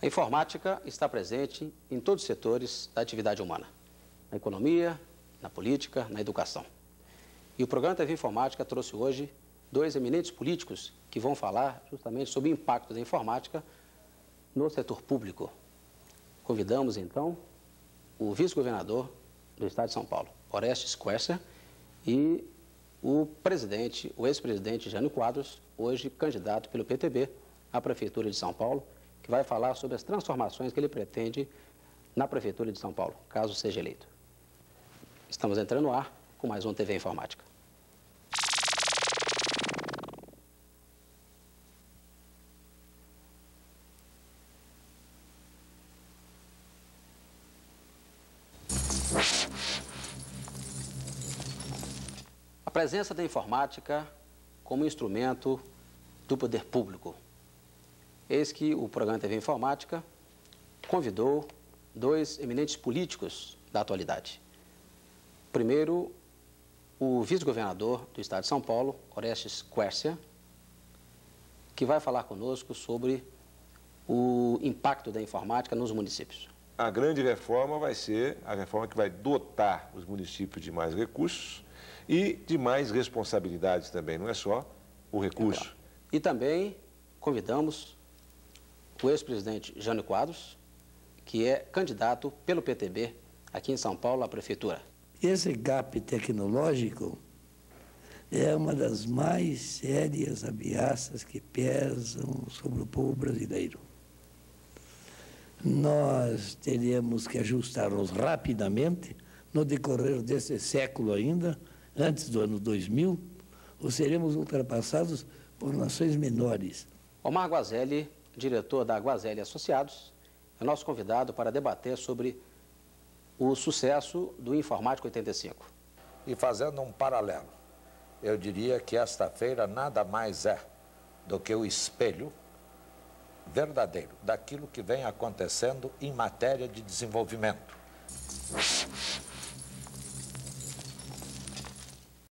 A informática está presente em todos os setores da atividade humana, na economia, na política, na educação. E o programa TV Informática trouxe hoje dois eminentes políticos que vão falar justamente sobre o impacto da informática no setor público. Convidamos, então, o vice-governador do Estado de São Paulo, Orestes Quércia, e o presidente, o ex-presidente Jânio Quadros, hoje candidato pelo PTB à Prefeitura de São Paulo, que vai falar sobre as transformações que ele pretende na Prefeitura de São Paulo, caso seja eleito. Estamos entrando no ar com mais um TV Informática. A presença da informática como instrumento do poder público. Eis que o programa TV Informática convidou dois eminentes políticos da atualidade. Primeiro, o vice-governador do Estado de São Paulo, Orestes Quércia, que vai falar conosco sobre o impacto da informática nos municípios. A grande reforma vai ser a reforma que vai dotar os municípios de mais recursos e de mais responsabilidades também, não é só o recurso. E também convidamos o ex-presidente Jânio Quadros, que é candidato pelo PTB aqui em São Paulo à Prefeitura. Esse gap tecnológico é uma das mais sérias ameaças que pesam sobre o povo brasileiro. Nós teremos que ajustar-nos rapidamente, no decorrer desse século ainda, antes do ano 2000, ou seremos ultrapassados por nações menores. Omar Guazelli, diretor da Guazelli Associados, é nosso convidado para debater sobre o sucesso do Informática 85. E fazendo um paralelo, eu diria que esta feira nada mais é do que o espelho verdadeiro daquilo que vem acontecendo em matéria de desenvolvimento.